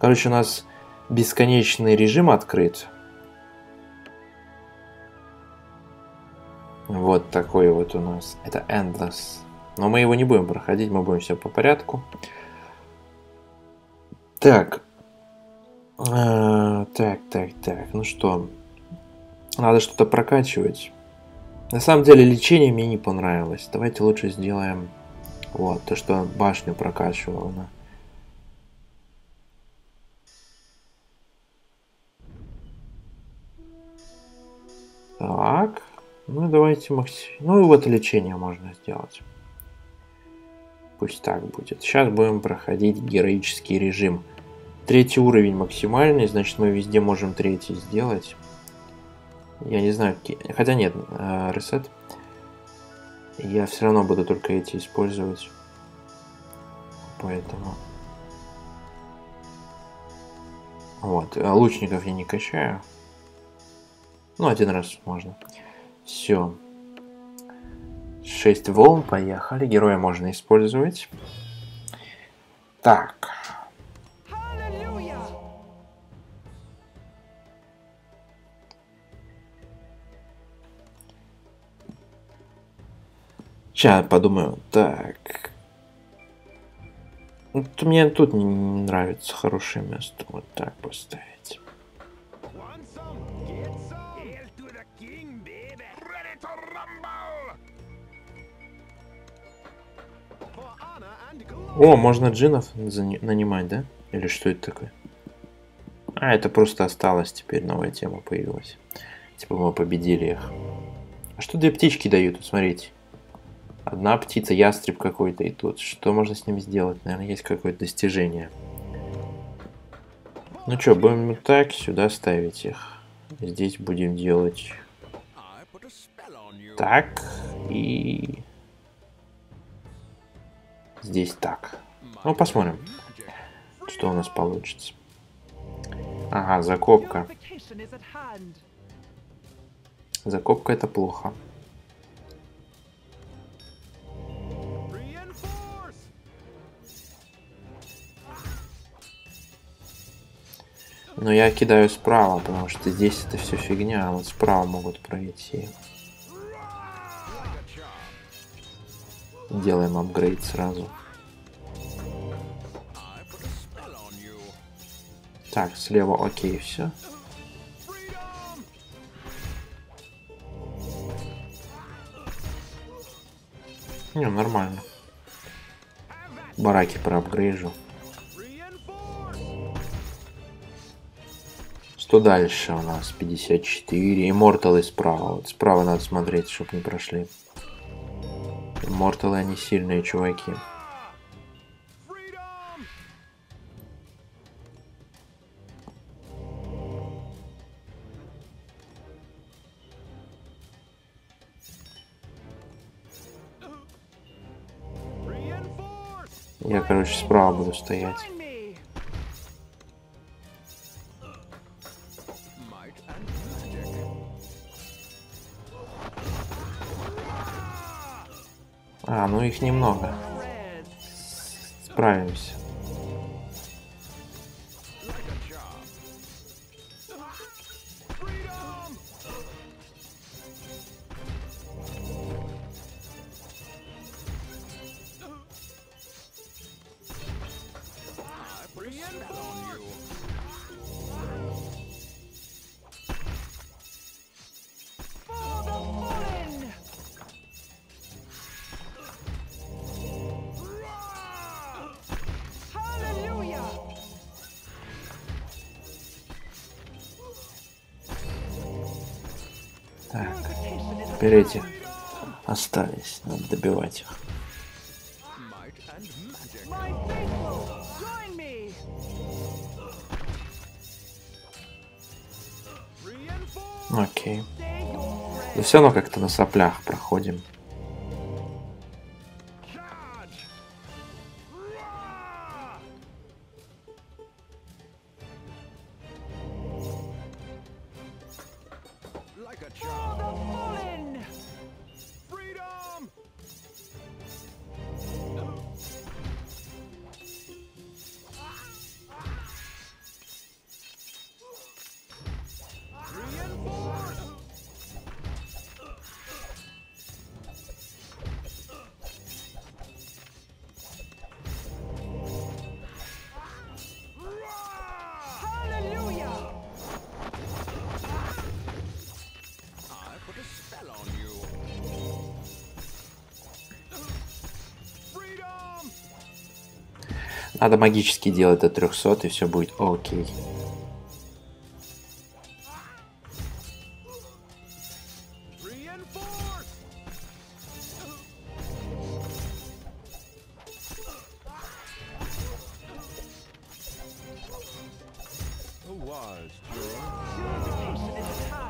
Короче, у нас бесконечный режим открыт. Вот такой вот у нас. Это Endless. Но мы его не будем проходить, мы будем все по порядку. Так. Так. Ну что? Надо что-то прокачивать. На самом деле лечение мне не понравилось. Давайте лучше сделаем вот то, что башню прокачивала она. Так. Ну давайте максимум. Ну и вот лечение можно сделать. Пусть так будет. Сейчас будем проходить героический режим. Третий уровень максимальный, значит мы везде можем третий сделать. Я не знаю, какие... Хотя нет, ресет. Я все равно буду только эти использовать. Поэтому... Вот, лучников я не качаю. Ну, один раз можно. Все. 6 волн, поехали. Героя можно использовать. Так. Сейчас подумаю. Так. Вот мне тут не нравится хорошее место. Вот так поставить. О, можно джинов нанимать, да? Или что это такое? А, это просто осталось теперь. Новая тема появилась. Типа мы победили их. А что две птички дают? Смотрите. Одна птица, ястреб какой-то, и тут. Что можно с ним сделать? Наверное, есть какое-то достижение. Ну что, будем так сюда ставить их. Здесь будем делать... Так, и... Здесь так. Ну, посмотрим, что у нас получится. Ага, закопка. Закопка — это плохо. Но я кидаю справа, потому что здесь это все фигня, а вот справа могут пройти. Делаем апгрейд сразу. Так, слева окей, все. Не, нормально. Бараки проапгрейжу. Что дальше у нас? 54. Имморталы справа. Вот справа надо смотреть, чтобы не прошли. Имморталы, они сильные чуваки. Я, короче, справа буду стоять. А, ну их немного. Справимся. Так, теперь эти остались, надо добивать их. Окей. Да все равно как-то на соплях проходим. Надо магически делать до 300, и все будет окей.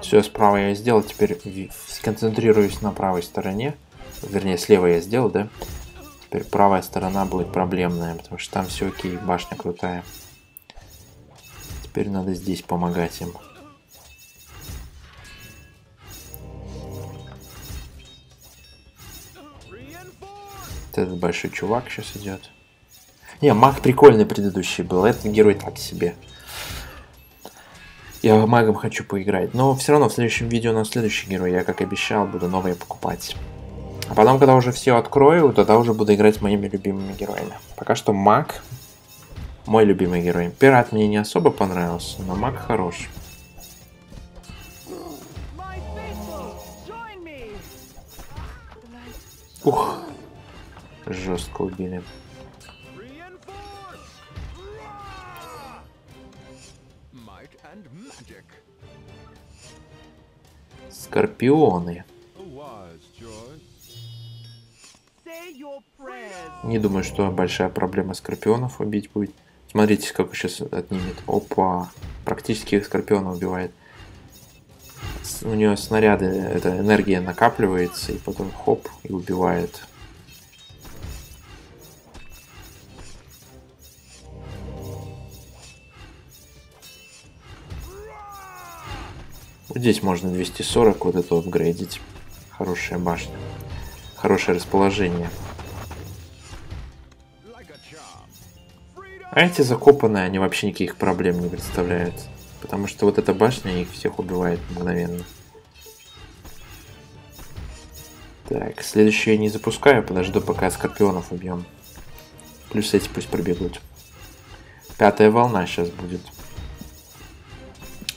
Все, справа я сделал, теперь сконцентрируюсь на правой стороне. Вернее, слева я сделал, да? Теперь правая сторона будет проблемная, потому что там все окей, башня крутая. Теперь надо здесь помогать им. Вот этот большой чувак сейчас идет. Не, маг прикольный предыдущий был, этот герой так себе. Я магом хочу поиграть, но все равно в следующем видео на следующий герой, я как обещал, буду новые покупать. А потом, когда уже все открою, тогда уже буду играть с моими любимыми героями. Пока что маг мой любимый герой. Пират мне не особо понравился, но маг хорош. Ух, жестко убили. Скорпионы. Не думаю, что большая проблема скорпионов убить будет. Смотрите, как сейчас отнимет. Опа. Практически их скорпиона убивает. У нее снаряды, эта энергия накапливается, и потом хоп, и убивает. Вот здесь можно 240 вот эту апгрейдить. Хорошая башня. Хорошее расположение. А эти закопанные, они вообще никаких проблем не представляют. Потому что вот эта башня их всех убивает мгновенно. Так, следующую я не запускаю, подожду, пока скорпионов убьем. Плюс эти пусть пробегут. Пятая волна сейчас будет.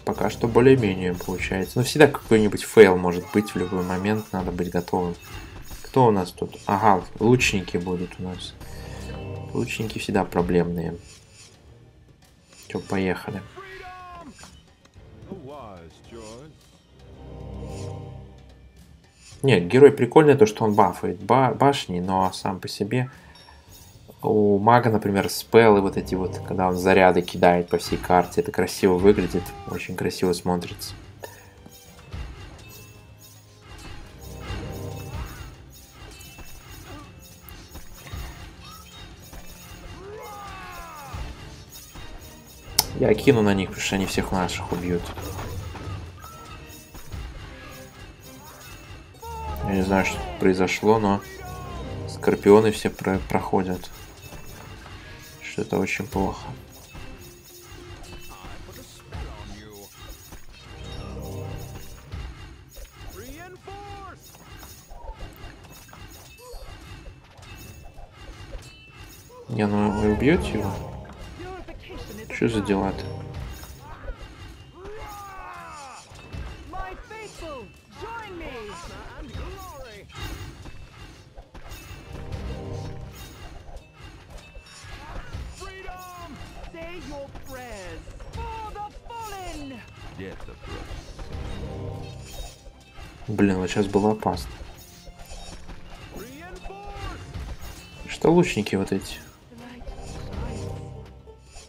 Пока что более-менее получается. Но всегда какой-нибудь фейл может быть в любой момент, надо быть готовым. Кто у нас тут? Ага, лучники будут у нас. Лучники всегда проблемные. Чё, поехали. Нет, герой прикольный, то что он бафает башни, но сам по себе. У мага, например, спеллы вот эти вот, когда он заряды кидает по всей карте, это красиво выглядит, очень красиво смотрится. Я кину на них, потому что они всех наших убьют. Я не знаю, что произошло, но скорпионы все проходят. Что-то очень плохо. Не, ну вы убьете его? Что за дела-то? Блин, вот сейчас было опасно. Что лучники вот эти?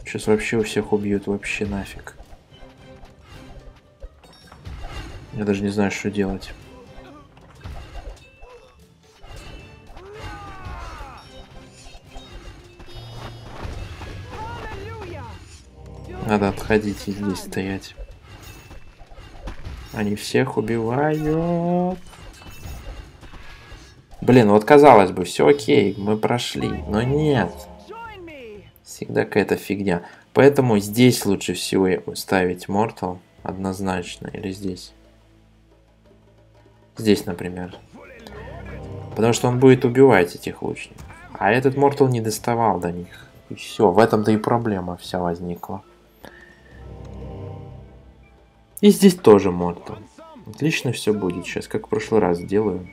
Сейчас вообще у всех убьют, вообще нафиг. Я даже не знаю, что делать. Надо отходить и здесь стоять. Они всех убивают. Блин, вот казалось бы, все окей, мы прошли, но нет. Всегда какая-то фигня. Поэтому здесь лучше всего ставить Мортал однозначно, или здесь. Здесь, например. Потому что он будет убивать этих лучников. А этот Мортал не доставал до них. И все, в этом-то и проблема вся возникла. И здесь тоже Мортал. Отлично все будет сейчас, как в прошлый раз делаю.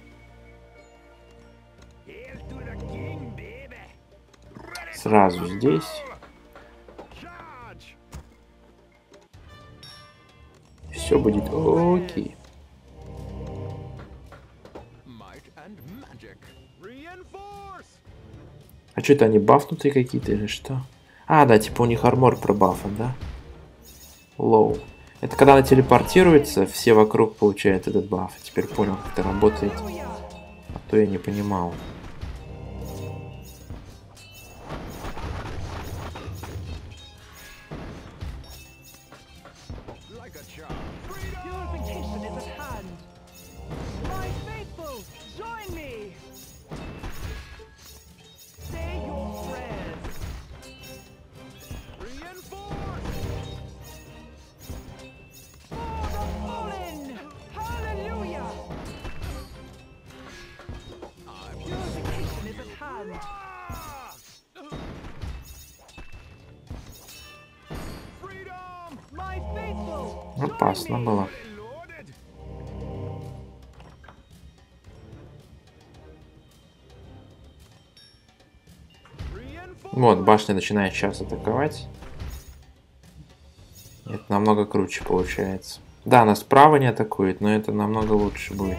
сразу здесь. Все будет окей. А что это они бафнутые какие-то или что? А, да, типа у них армор пробафан, да? Лоу. Это когда она телепортируется, все вокруг получают этот баф. Теперь понял, как это работает. А то я не понимал. Опасно было. Вот, башня начинает сейчас атаковать. Это намного круче получается. Да, она справа не атакует, но это намного лучше будет.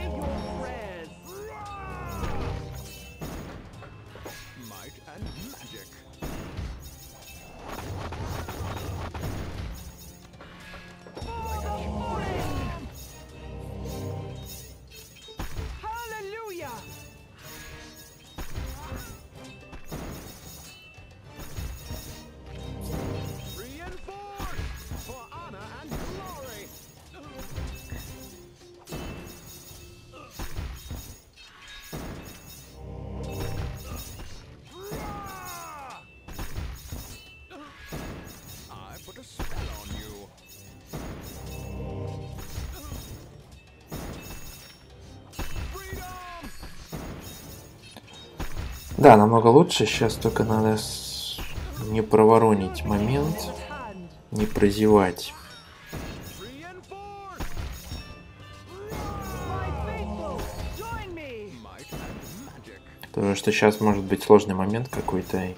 Да, намного лучше. Сейчас только надо не проворонить момент, не прозевать. Потому что сейчас может быть сложный момент какой-то.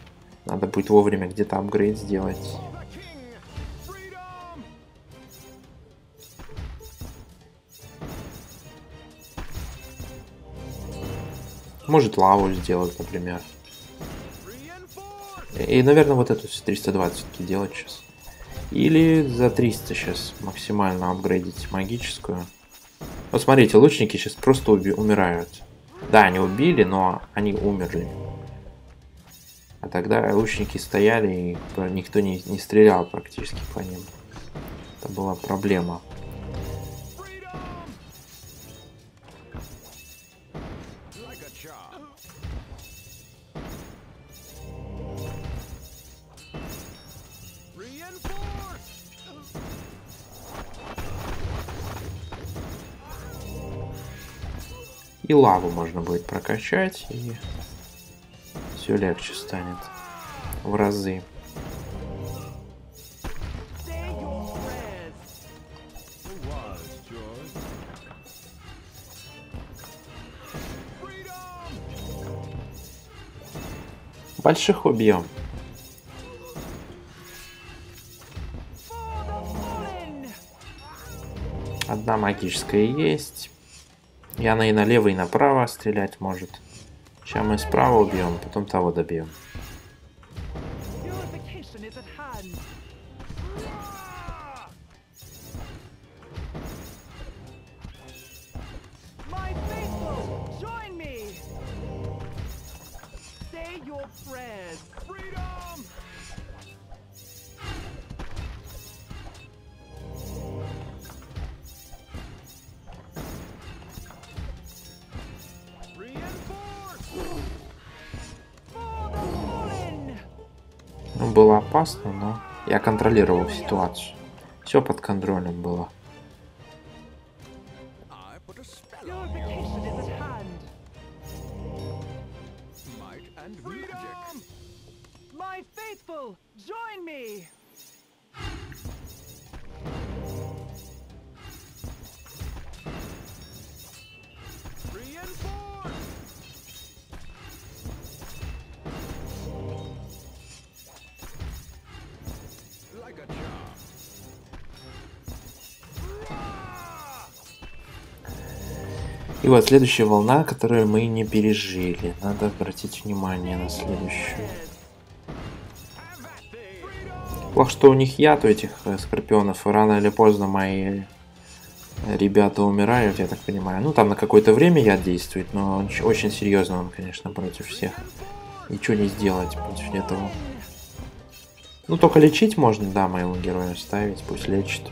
Надо будет вовремя где-то апгрейд сделать. Может лаву сделать, например. И, наверное, вот эту 320 делать сейчас. Или за 300 сейчас максимально апгрейдить магическую. Вот смотрите, лучники сейчас просто умирают. Да, они убили, но они умерли. А тогда лучники стояли, и никто не стрелял практически по ним. Это была проблема. И лаву можно будет прокачать, и все легче станет в разы. Больших убьем. Одна магическая есть. И она и налево, и направо стрелять может. Сейчас мы справа убьем, потом того добьем. Было опасно, но я контролировал ситуацию. Все под контролем было. И вот следующая волна, которую мы не пережили. Надо обратить внимание на следующую. Плохо, что у них яд у этих скорпионов. И рано или поздно мои ребята умирают, я так понимаю. Ну, там на какое-то время яд действует, но он очень серьезно, он, конечно, против всех. Ничего не сделать против этого. Ну, только лечить можно, да, моего героя ставить, пусть лечит.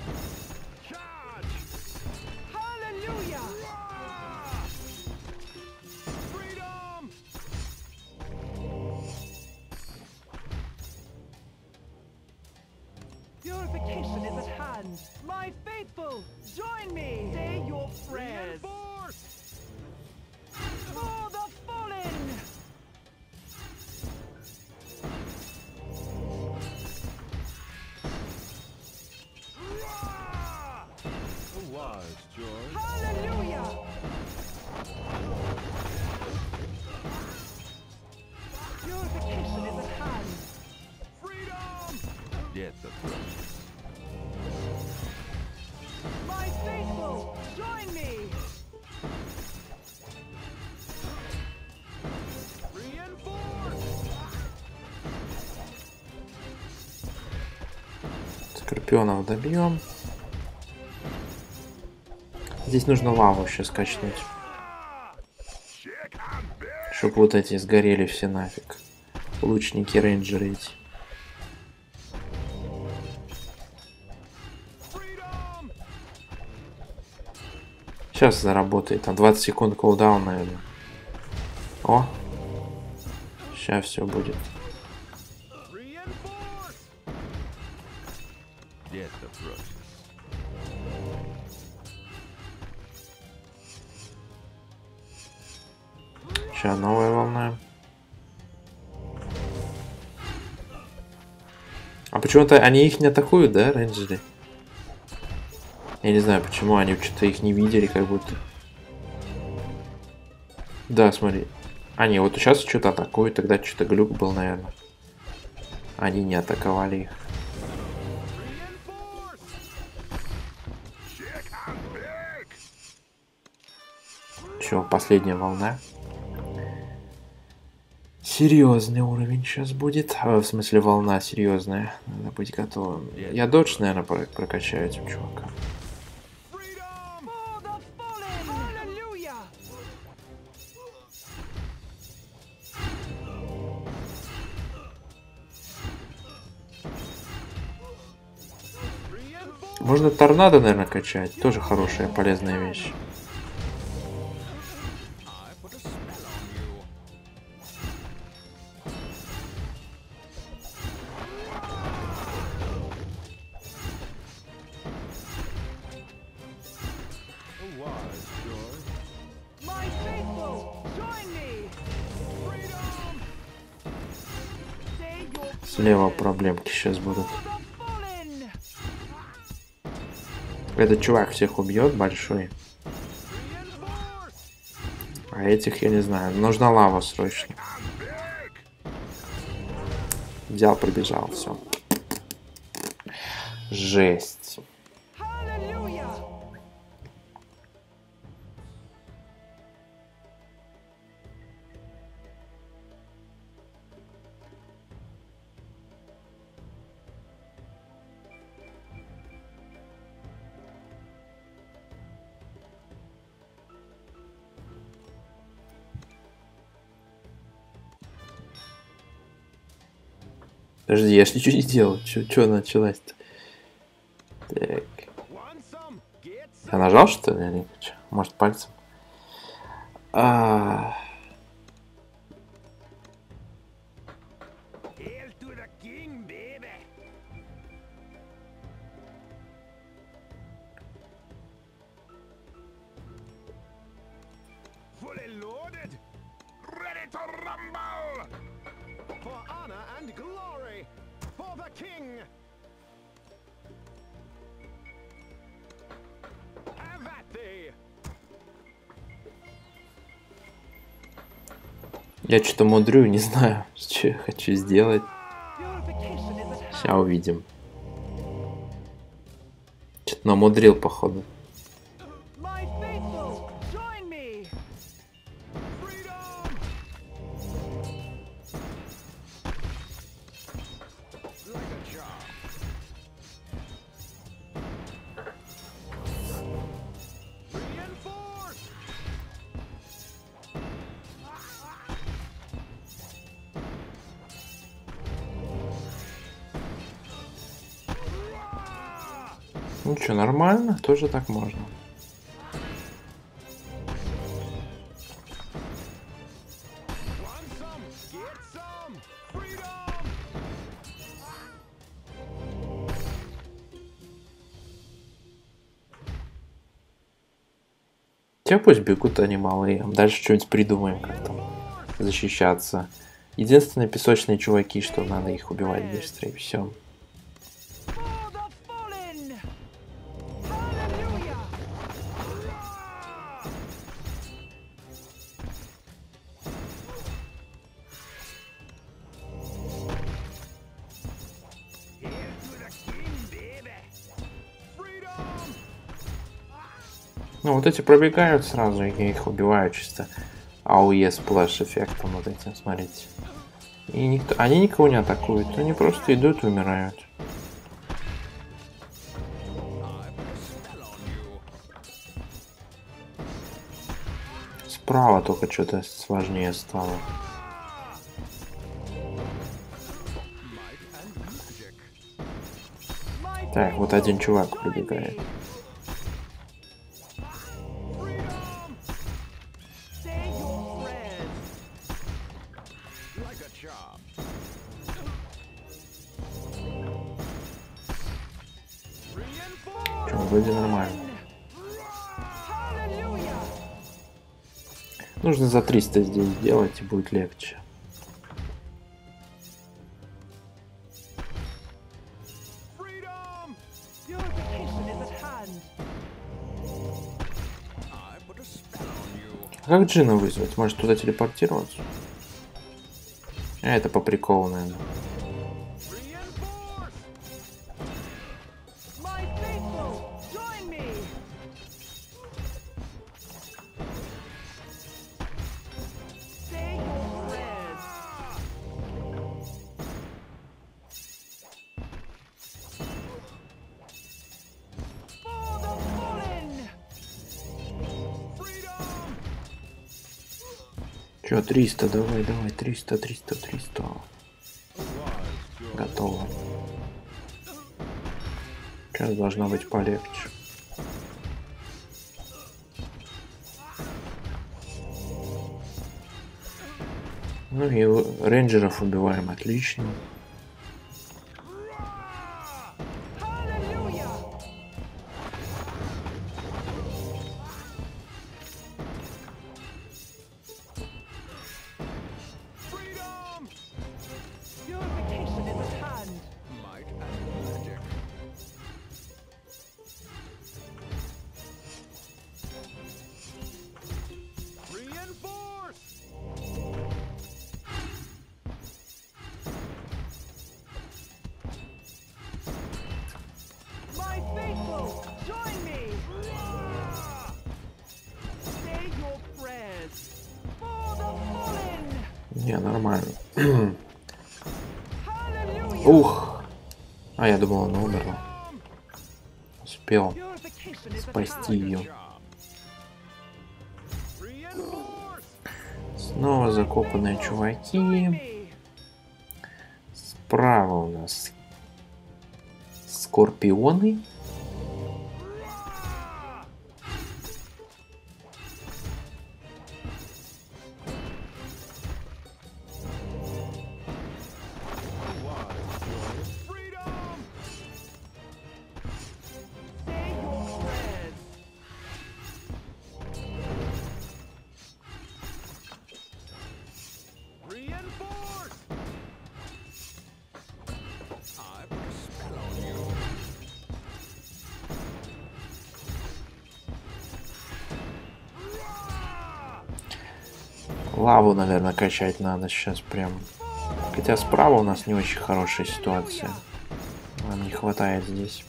Скорпионов добьем. Здесь нужно лаву еще скачнуть, чтобы вот эти сгорели все нафиг. Лучники, рейнджеры эти. Сейчас заработает, там 20 секунд кулдаун, наверное. О, сейчас все будет. Сейчас новая волна. А почему-то они их не атакуют, да, рейнджеры? Я не знаю, почему они что-то их не видели, как будто. Да, смотри. Они вот сейчас что-то атакуют, тогда что-то глюк был, наверное. Они не атаковали их. Все, последняя волна. Серьезный уровень сейчас будет. В смысле, волна серьезная. Надо быть готовым. Я додж, наверное, прокачаю этим чуваком. Можно торнадо, наверное, качать. Тоже хорошая, полезная вещь. Слева проблемки сейчас будут. Этот чувак всех убьет, большой. А этих я не знаю. Нужна лава срочно. Взял, пробежал, все. Жесть. Подожди, я ж ничего не делал. Че началась-то? Так. Я нажал, что ли, или что? Может, пальцем? Я что-то мудрю, не знаю, что я хочу сделать. Сейчас увидим. Что-то намудрил, походу. Ну что, нормально, тоже так можно. Тебя пусть бегут они малые, дальше что-нибудь придумаем, как там защищаться. Единственные песочные чуваки, что надо их убивать быстро, и все. Ну, вот эти пробегают сразу, и я их убиваю чисто АОЕ сплэш эффектом вот этим, смотрите. И никто, они никого не атакуют, они просто идут и умирают. Справа только что-то сложнее стало. Так, вот один чувак пробегает. Вроде нормально. Нужно за 300 здесь сделать, и будет легче. А как Джина вызвать? Может туда телепортироваться? А это по приколу, наверное. Чё, 300, давай, давай, 300, 300, 300. Готово. Сейчас должно быть полегче. Ну и рейнджеров убиваем, отлично. Не, нормально. Ух! А я думал, она умерла. Успел спасти ее. Снова закопанные чуваки. Справа у нас скорпионы. Лаву, наверное, качать надо сейчас прям. Хотя справа у нас не очень хорошая ситуация. Нам не хватает здесь.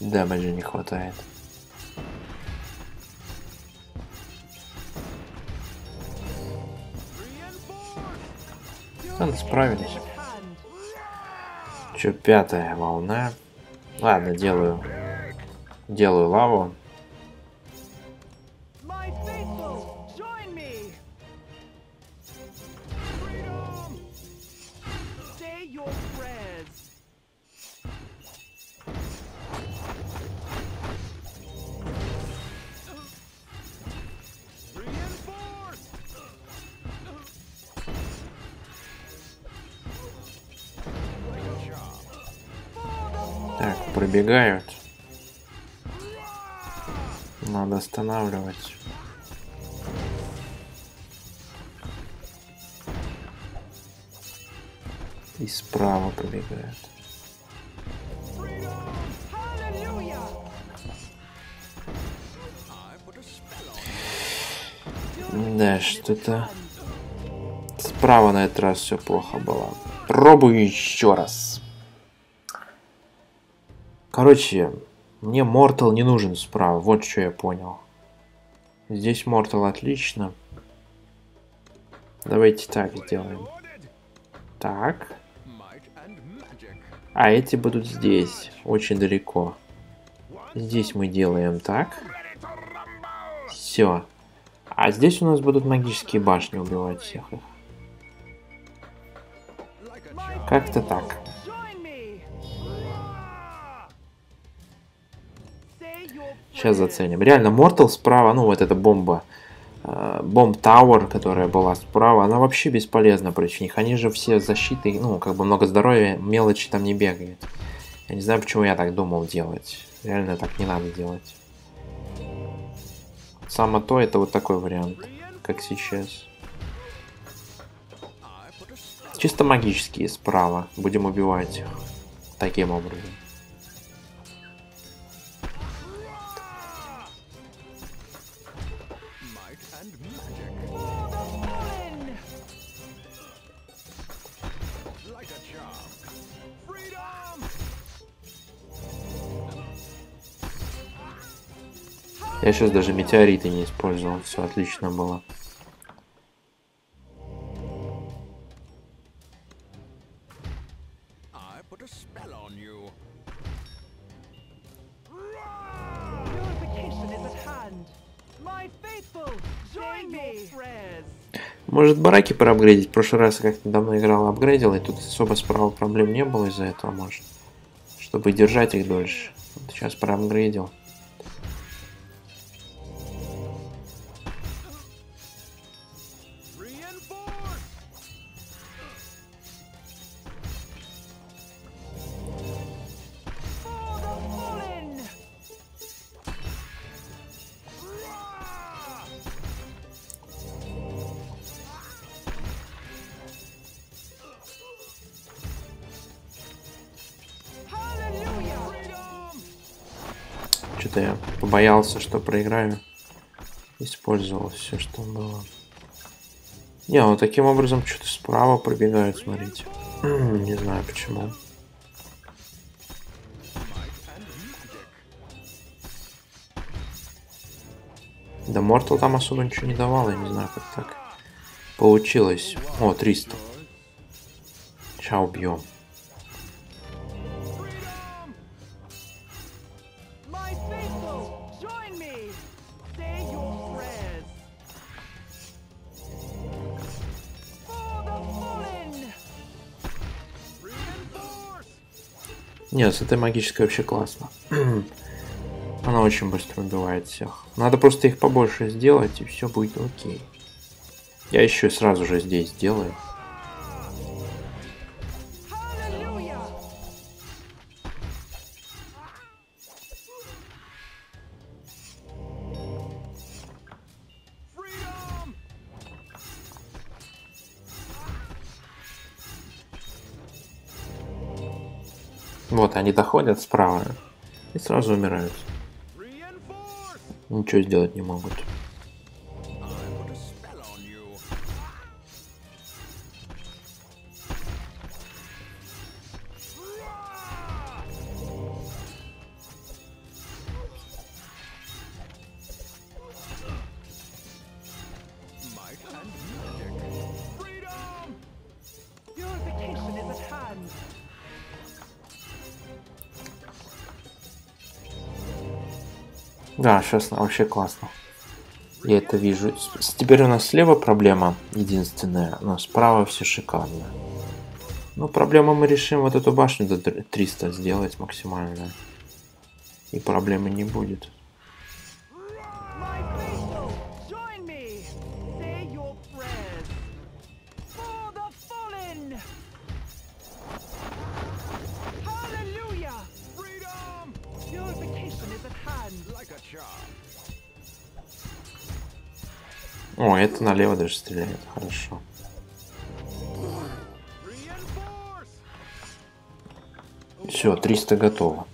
Дэмэджа не хватает. Ладно, справились. Чё, пятая волна. Ладно, делаю лаву. Так, пробегают. Надо останавливать. И справа пробегают. Да, что-то... Справа на этот раз все плохо было. Пробую еще раз. Короче, мне Мортал не нужен справа. Вот что я понял. Здесь Мортал отлично. Давайте так сделаем. Так. А эти будут здесь. Очень далеко. Здесь мы делаем так. Все. А здесь у нас будут магические башни убивать всех. Как-то так. Сейчас заценим. Реально, Мортал справа, ну вот эта бомба, бомб-тауэр, которая была справа, она вообще бесполезна против них. Они же все защиты, ну, как бы много здоровья, мелочи там не бегает. Я не знаю, почему я так думал делать. Реально так не надо делать. Само то, это вот такой вариант, как сейчас. Чисто магические справа. Будем убивать их таким образом. Я сейчас даже метеориты не использовал, все отлично было. Может, бараки проапгрейдить? В прошлый раз я как-то давно играл, апгрейдил, и тут особо справа проблем не было из-за этого, может. Чтобы держать их дольше. Вот сейчас проапгрейдил. Что-то я побоялся, что проиграю. Использовал все, что было. Не, ну таким образом что-то справа пробегают, смотрите. Не знаю почему. Да Мортал там особо ничего не давал, я не знаю, как так получилось. О, 300. Сейчас убьем. Нет, с этой магической вообще классно. Она очень быстро убивает всех. Надо просто их побольше сделать, и все будет окей. Я еще сразу же здесь сделаю. Вот, они доходят справа и сразу умирают. Ничего сделать не могут. Да, сейчас вообще классно. Я это вижу. Теперь у нас слева проблема единственная, но справа все шикарно. Ну, проблему мы решим, вот эту башню до 300 сделать максимально. И проблемы не будет. О, это налево даже стреляет. Хорошо. Все, 300 готово.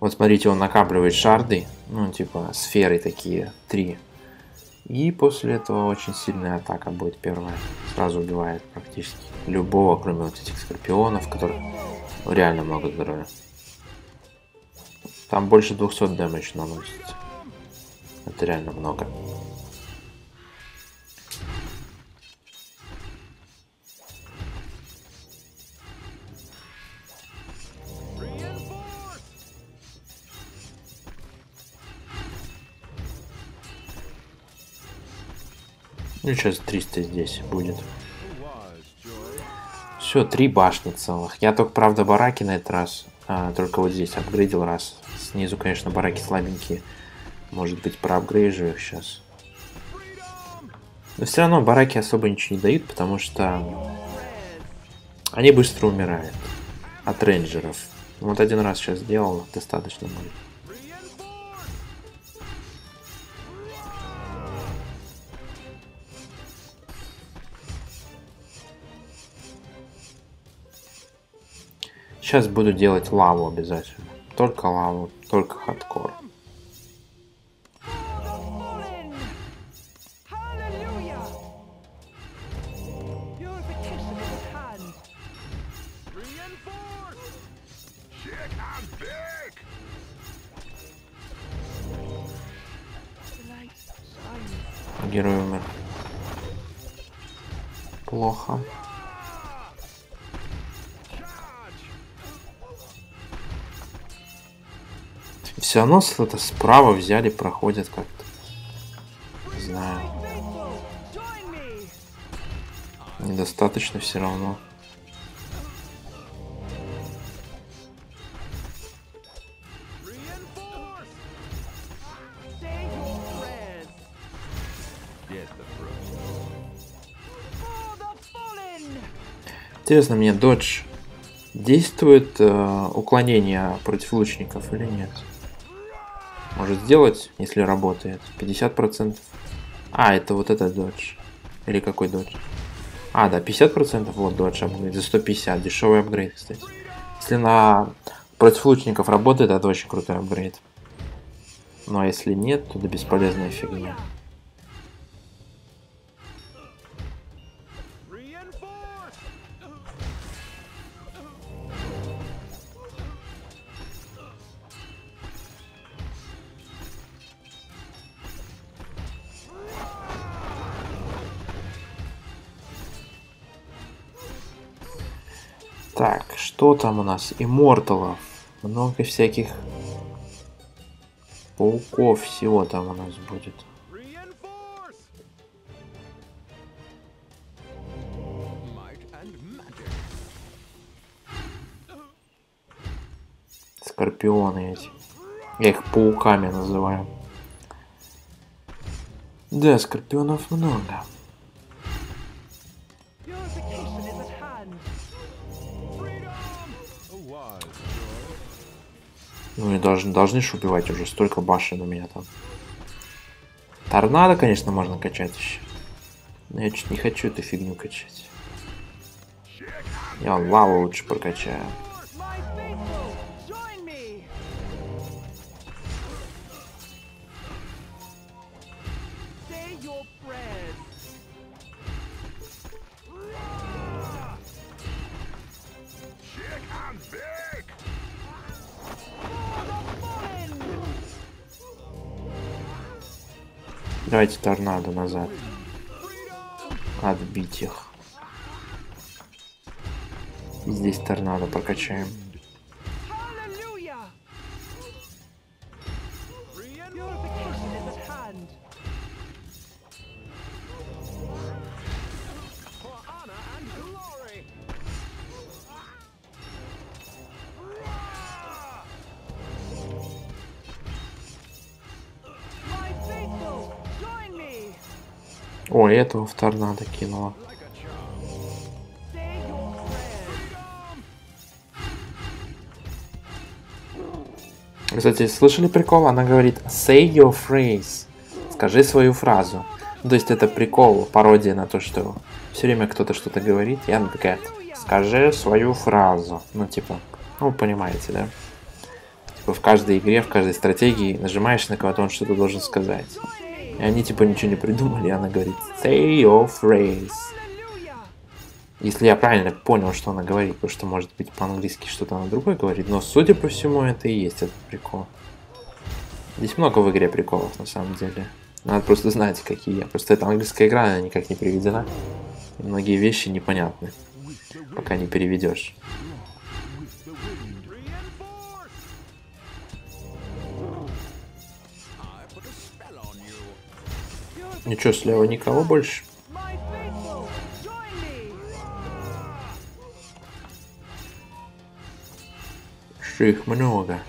Вот смотрите, он накапливает шарды. Ну, типа сферы такие. 3. И после этого очень сильная атака будет первая. Сразу убивает практически любого, кроме вот этих скорпионов, которых реально много здоровья. Там больше 200 дэмэдж наносится. Это реально много. Ну, сейчас 300 здесь будет. Все, 3 башни целых. Я только, правда, бараки на этот раз, только вот здесь апгрейдил раз. Снизу, конечно, бараки слабенькие. Может быть, проапгрейжу их сейчас. Но все равно бараки особо ничего не дают, потому что они быстро умирают от рейнджеров. Вот один раз сейчас сделал, достаточно будет. Сейчас буду делать лаву обязательно. Только лаву, только хардкор. Герой умер. Плохо. Все равно что-то справа взяли, проходят как-то. Не знаю. Недостаточно все равно. Интересно, мне додж действует уклонение против лучников или нет? Может сделать, если работает. 50%. А, это вот этот додж. Или какой додж? А, да, 50% вот додж апгрейд. За 150. Дешевый апгрейд, кстати. Если на против лучников работает, это очень крутой апгрейд. Ну а если нет, то это бесполезная фигня. Так, что там у нас? Имморталов. Много всяких пауков. Всего там у нас будет. Скорпионы эти. Я их пауками называю. Да, скорпионов много. Ну и должны же убивать уже, столько башен у меня там. Торнадо, конечно, можно качать еще. Но я чуть не хочу эту фигню качать. Я лаву лучше прокачаю. Давайте торнадо назад. Отбить их. Здесь торнадо прокачаем. О, этого в торнадо кинула. Кстати, слышали прикол? Она говорит, say your phrase. Скажи свою фразу. Ну, то есть это прикол, пародия на то, что все время кто-то что-то говорит, и она такая: скажи свою фразу. Ну, типа, ну, понимаете, да? Типа в каждой игре, в каждой стратегии нажимаешь на кого-то, он что-то должен сказать. И они, типа, ничего не придумали, и она говорит: say your phrase. Если я правильно понял, что она говорит, потому что, может быть, по-английски что-то она другое говорит, но, судя по всему, это и есть этот прикол. Здесь много в игре приколов, на самом деле. Надо просто знать, какие. Просто эта английская игра, она никак не переведена. И многие вещи непонятны, пока не переведешь. Ничего, слева никого больше. Что их много.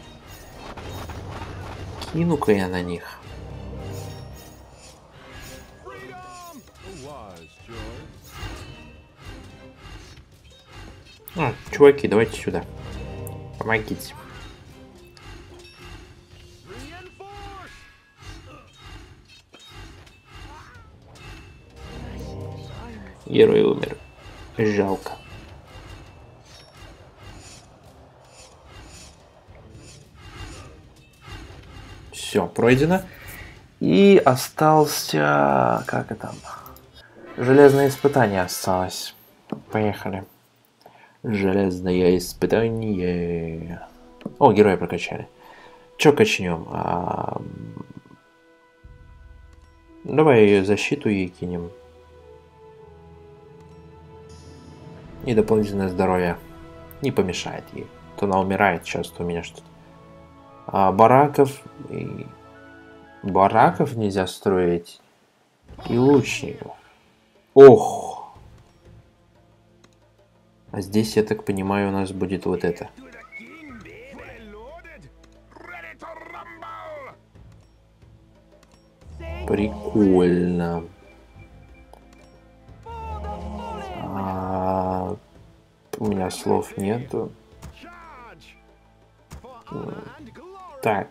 Кину-ка я на них. А, чуваки, давайте сюда. Помогите. Герой умер. Жалко. Все, пройдено. И остался... Как это? Железное испытание осталось. Поехали. Железное испытание. О, героя прокачали. Чё качнем? Давай ее защиту ей кинем. И дополнительное здоровье. Не помешает ей. То она умирает часто у меня что-то. Бараков. И... Бараков нельзя строить. И лучников. Ох! А здесь, я так понимаю, у нас будет вот это. Прикольно. У меня слов нету. Так,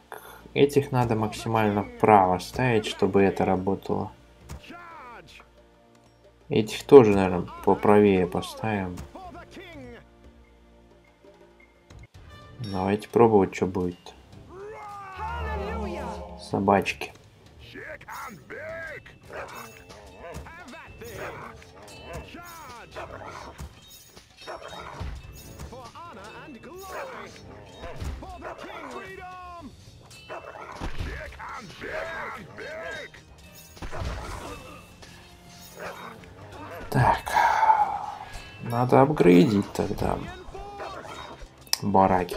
этих надо максимально вправо ставить, чтобы это работало. Этих тоже, наверное, поправее поставим. Давайте пробовать, что будет. Собачки. Так. Надо апгрейдить тогда. Бараки.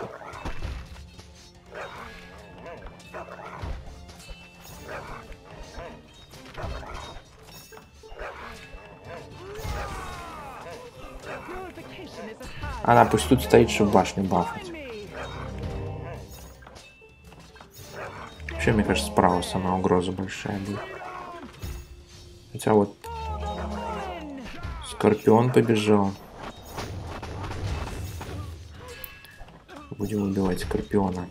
Она пусть тут стоит, чтобы башню бафать. Вообще, мне кажется, справа сама угроза большая будет. Хотя вот... Скорпион побежал. Будем убивать скорпиона.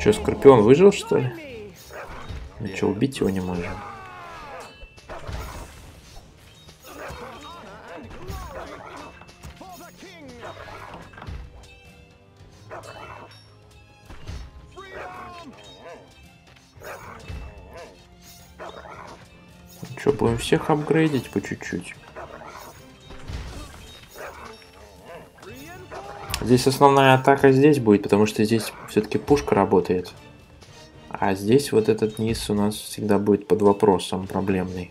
Че, скорпион выжил, что ли? Мы че, убить его не можем? Че, будем всех апгрейдить по чуть-чуть? Здесь основная атака здесь будет, потому что здесь все-таки пушка работает. А здесь вот этот низ у нас всегда будет под вопросом проблемный.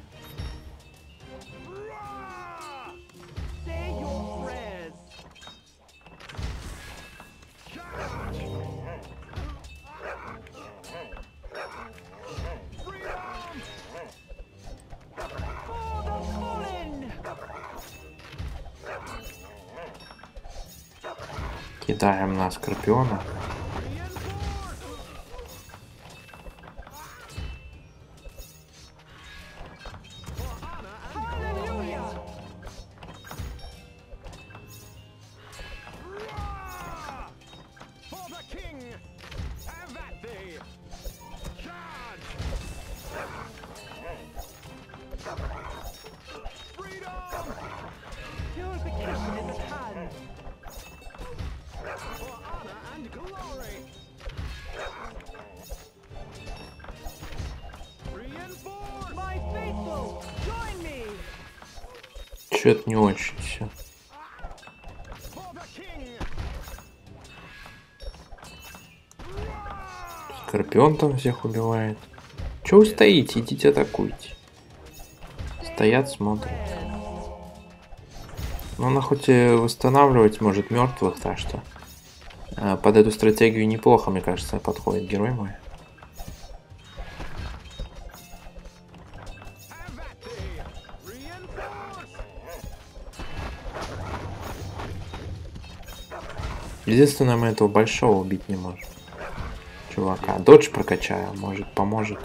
Кидаем на скорпиона. Чё-то не очень все. Скорпион там всех убивает. Чё вы стоите? Идите атакуйте. Стоят, смотрят. Ну, она хоть и восстанавливать может мертвых, так что под эту стратегию неплохо, мне кажется, подходит герой мой. Единственное, мы этого большого убить не можем. Чувака. Додж прокачаю, может, поможет.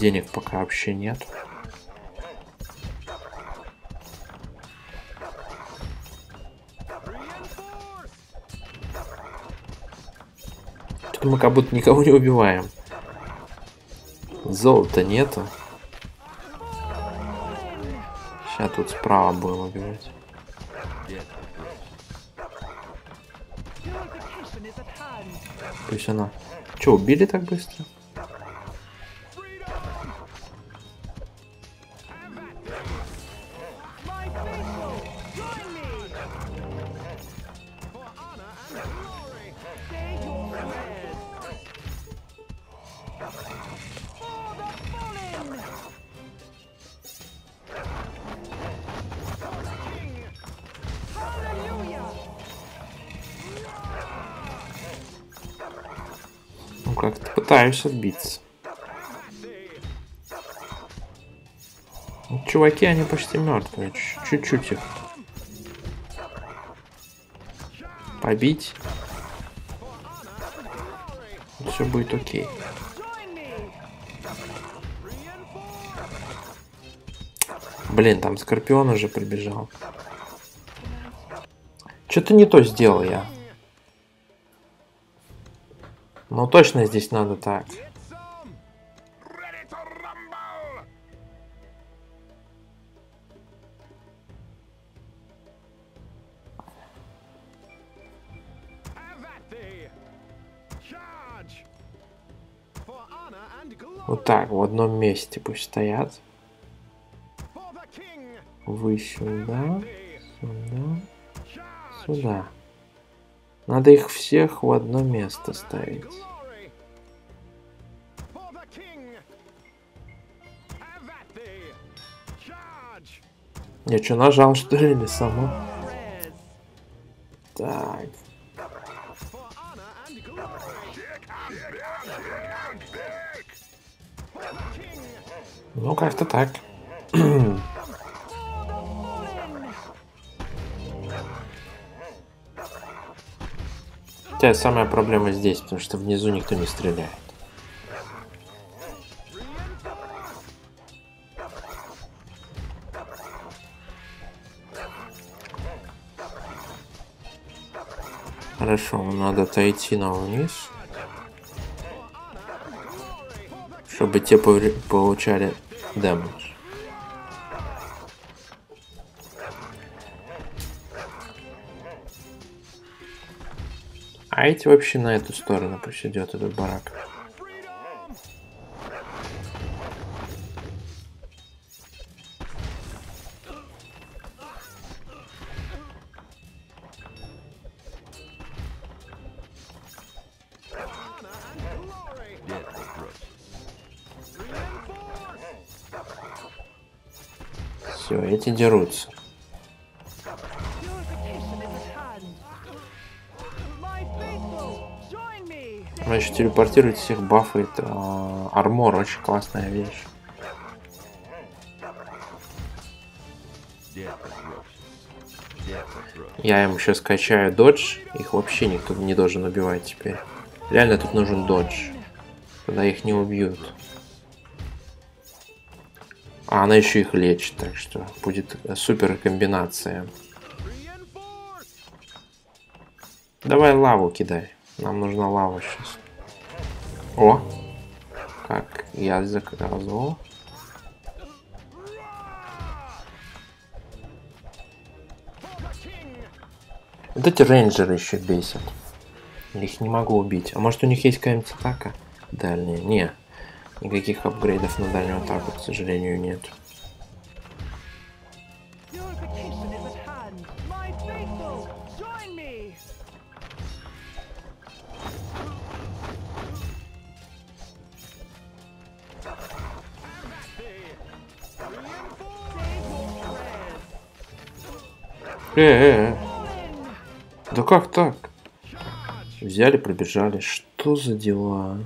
Денег пока вообще нет. Тут мы как будто никого не убиваем. Золота нету. Сейчас тут справа будем убивать. Пусть она... Че, убили так быстро? Как-то пытаюсь отбиться. Чуваки, они почти мертвые. Чуть-чуть их побить. Все будет окей. Блин, там Скорпион уже прибежал. Что-то не то сделал я. Ну точно здесь надо так. Вот так, в одном месте пусть стоят. Вы сюда, сюда, сюда. Надо их всех в одно место ставить. Я что, нажал, что ли, или само? Так. Ну, как-то так. Хотя самая проблема здесь, потому что внизу никто не стреляет. Хорошо, надо отойти на вниз, чтобы те получали дэмэдж. А эти вообще на эту сторону пусть идет этот барак. Все, эти дерутся. Значит, телепортировать всех бафает армор, очень классная вещь. Я им еще скачаю додж, их вообще никто не должен убивать теперь. Реально тут нужен додж, когда их не убьют. А она еще их лечит, так что будет супер комбинация. Давай лаву кидай. Нам нужна лава сейчас. О! Как я заказывал. эти рейнджеры еще бесят. Их не могу убить. А может, у них есть какая-нибудь атака? Дальняя. Не. Никаких апгрейдов на дальнюю атаку, к сожалению, нет. Да как так? Взяли, пробежали. Что за дела?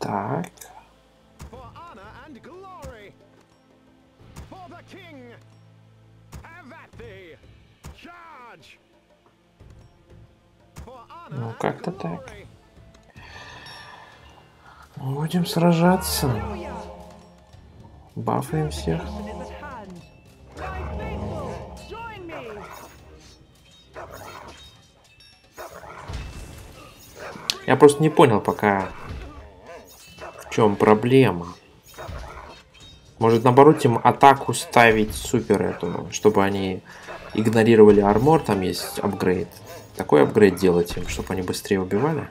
Так. Ну как-то так. Будем сражаться. Бафаем всех. Я просто не понял пока, в чем проблема. Может, наоборот, им атаку ставить супер эту, чтобы они игнорировали армор, там есть апгрейд. Такой апгрейд делать им, чтобы они быстрее убивали.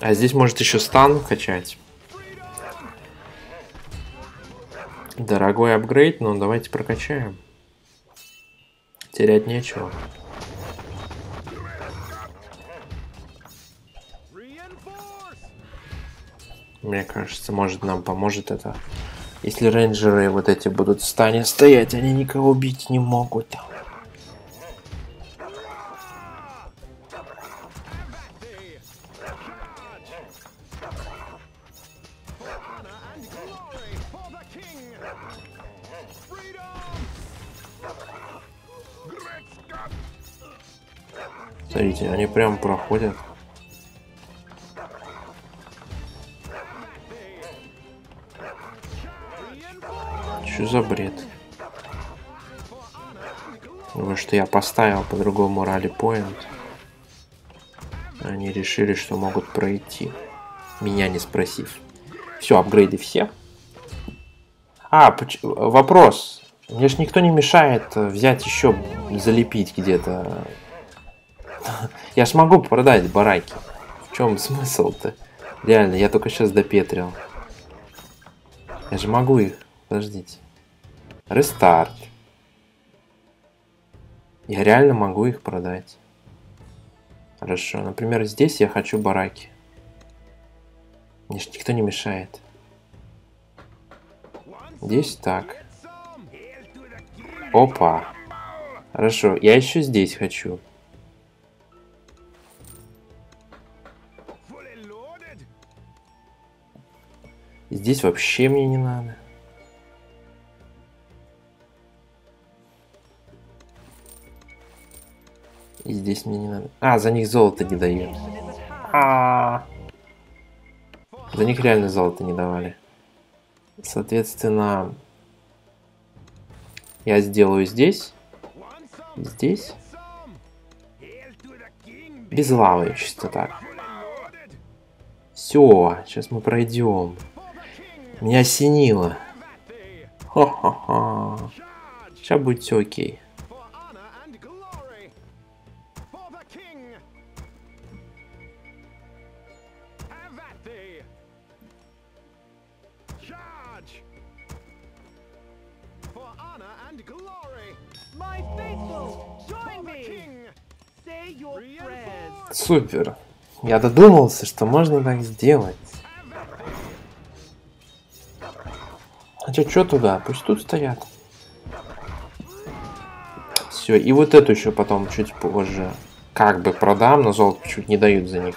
А здесь может еще стан качать. Дорогой апгрейд, но давайте прокачаем. Терять нечего. Мне кажется, может, нам поможет это. Если рейнджеры вот эти будут в стане стоять, они никого бить не могут. Смотрите, они прям проходят. Что за бред? Потому что я поставил по-другому ралли-поинт. Они решили, что могут пройти, меня не спросив. Все, апгрейды все. А, вопрос. Мне ж никто не мешает взять еще, залепить где-то. Я ж могу продать бараки. В чем смысл-то? Реально, я только сейчас допетрил. Я же могу их. Подождите. Рестарт. Я реально могу их продать. Хорошо. Например, здесь я хочу бараки. Мне ж никто не мешает. Здесь так. Опа. Хорошо. Я еще здесь хочу. Здесь вообще мне не надо. И здесь мне не надо. А, за них золото не дают. За них реально золото не давали. Соответственно, я сделаю здесь. Здесь. Без лавы, чисто так. Все, сейчас мы пройдем. Меня осенило. Хо-хо-хо. Сейчас будет все окей. Супер. Я додумался, что можно так сделать. Хотя что туда? Пусть тут стоят. Все, и вот эту еще потом чуть позже как бы продам, но золото чуть не дают за них.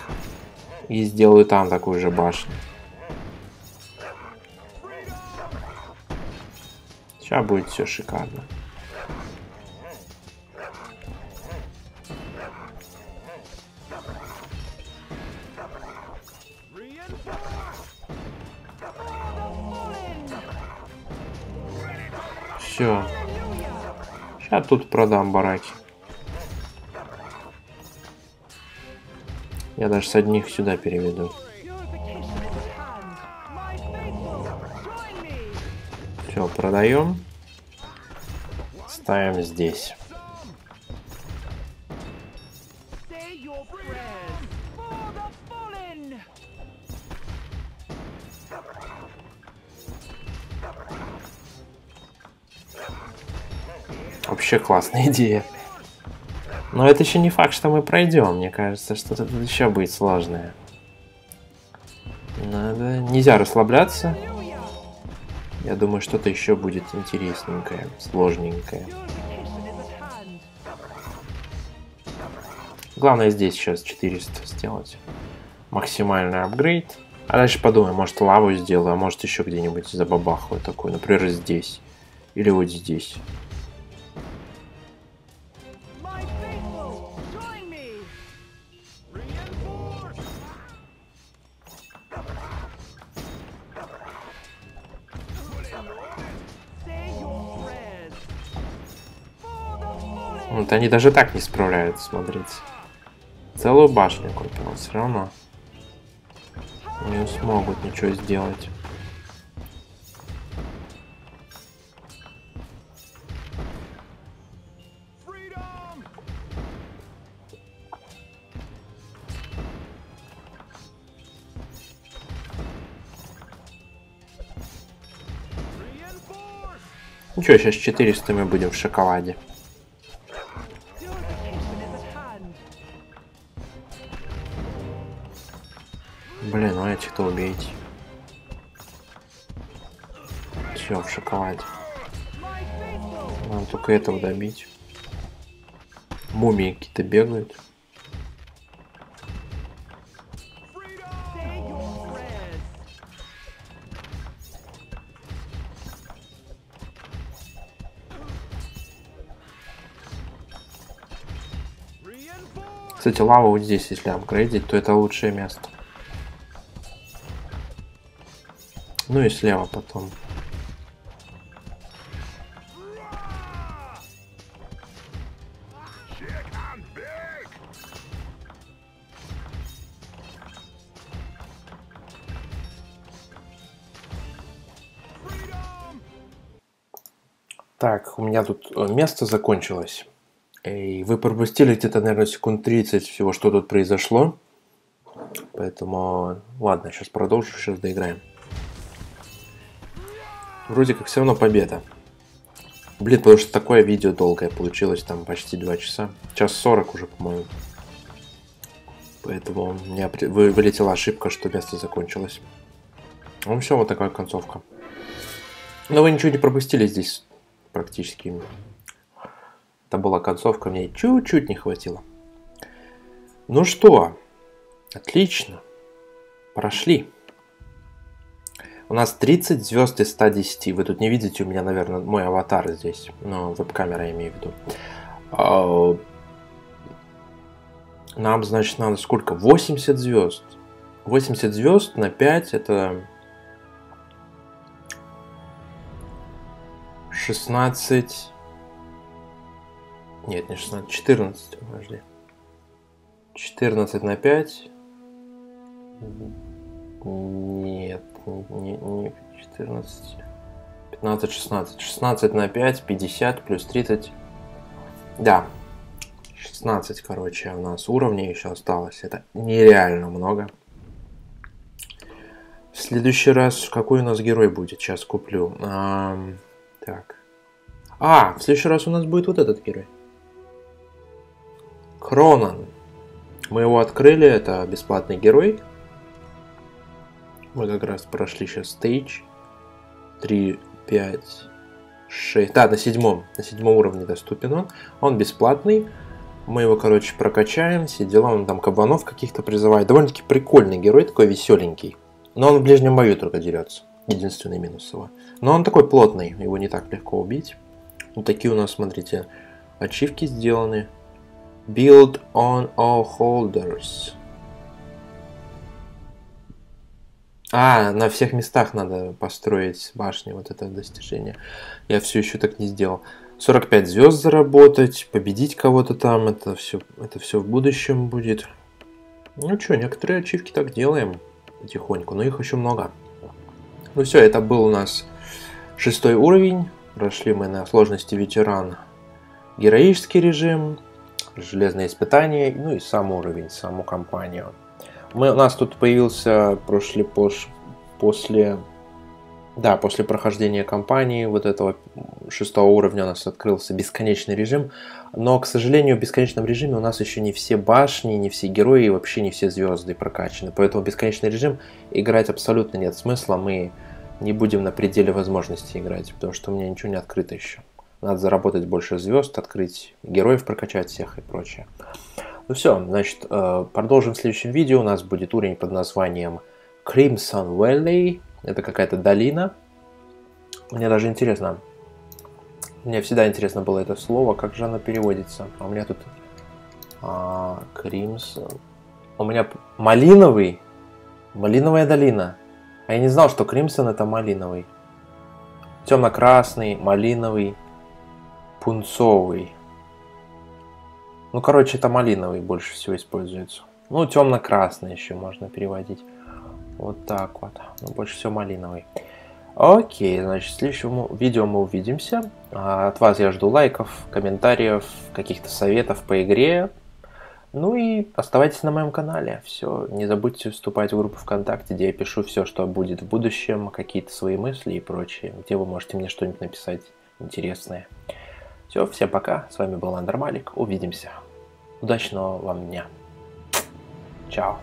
И сделаю там такую же башню. Сейчас будет все шикарно. Все. Сейчас тут продам бараки. Я даже с одних сюда переведу. Все, продаем. Ставим здесь. Вообще классная идея. Но это еще не факт, что мы пройдем. Мне кажется, что-то тут еще будет сложное. Надо... Нельзя расслабляться. Я думаю, что-то еще будет интересненькое, сложненькое. Главное здесь сейчас 400 сделать. Максимальный апгрейд. А дальше подумаю, может лаву сделаю, а может еще где-нибудь забабахаю такую. Например, здесь. Или вот здесь. Вот они даже так не справляются, смотрите. Целую башню купил, все равно не смогут ничего сделать. Ничего, сейчас 400 мы будем в шоколаде. Блин, ну этих-то убейте. Все, в шоколаде. Надо только этого добить. Мумии какие-то бегают. Кстати, лава вот здесь, если апгрейдить, то это лучшее место. Ну и слева потом. Так, у меня тут место закончилось. И вы пропустили где-то, наверное, секунд 30 всего, что тут произошло. Поэтому, ладно, сейчас продолжу, сейчас доиграем. Вроде как все равно победа. Блин, потому что такое видео долгое получилось, там почти 2 часа. Час 40 уже, по-моему. Поэтому у меня вылетела ошибка, что место закончилось. Ну все, вот такая концовка. Но вы ничего не пропустили здесь практически. Это была концовка, мне чуть-чуть не хватило. Ну что, отлично. Прошли. У нас 30 звезд из 110. Вы тут не видите, у меня, наверное, мой аватар здесь. Ну, веб-камера, я имею в виду. Нам, значит, надо сколько? 80 звезд. 80 звезд на 5 это 16. Нет, не 16, 14. Подожди. 14 на 5. Нет. Не 14, 15, 16. 16 на 5, 50 плюс 30. Да, 16, короче, у нас уровней еще осталось. Это нереально много. В следующий раз какой у нас герой будет? Сейчас куплю. Так. А, в следующий раз у нас будет вот этот герой. Кронан. Мы его открыли, это бесплатный герой. Мы как раз прошли сейчас стейдж. 3, 5, 6. Да, на седьмом уровне доступен он. Он бесплатный. Мы его, короче, прокачаем. Все дела, он там кабанов каких-то призывает. Довольно-таки прикольный герой, такой веселенький. Но он в ближнем бою только дерется. Единственный минус его. Но он такой плотный, его не так легко убить. Вот такие у нас, смотрите, ачивки сделаны. Build on all holders. А, на всех местах надо построить башни, вот это достижение. Я все еще так не сделал. 45 звезд заработать, победить кого-то там, это все в будущем будет. Ну что, некоторые ачивки так делаем потихоньку, но их еще много. Ну все, это был у нас 6-й уровень. Прошли мы на сложности ветеран героический режим, железные испытания, ну и сам уровень, саму кампанию. У нас тут появился после прохождения кампании вот этого 6-го уровня у нас открылся бесконечный режим. Но, к сожалению, в бесконечном режиме у нас еще не все башни, не все герои и вообще не все звезды прокачаны. Поэтому бесконечный режим играть абсолютно нет смысла. Мы не будем на пределе возможностей играть, потому что у меня ничего не открыто еще. Надо заработать больше звезд, открыть героев, прокачать всех и прочее. Ну все, значит, продолжим в следующем видео. У нас будет уровень под названием Crimson Valley. Это какая-то долина. Мне даже интересно. Мне всегда интересно было это слово. Как же оно переводится? А у меня тут... Crimson... У меня малиновый. Малиновая долина. А я не знал, что Crimson это малиновый. Темно-красный, малиновый, пунцовый. Ну, короче, это малиновый больше всего используется. Ну, темно-красный еще можно переводить. Вот так вот. Ну, больше всего малиновый. Окей, значит, в следующем видео мы увидимся. От вас я жду лайков, комментариев, каких-то советов по игре. Ну и оставайтесь на моем канале. Все, не забудьте вступать в группу ВКонтакте, где я пишу все, что будет в будущем, какие-то свои мысли и прочее, где вы можете мне что-нибудь написать интересное. Все, всем пока. С вами был Андромалик. Увидимся. Удачного вам дня. Чао.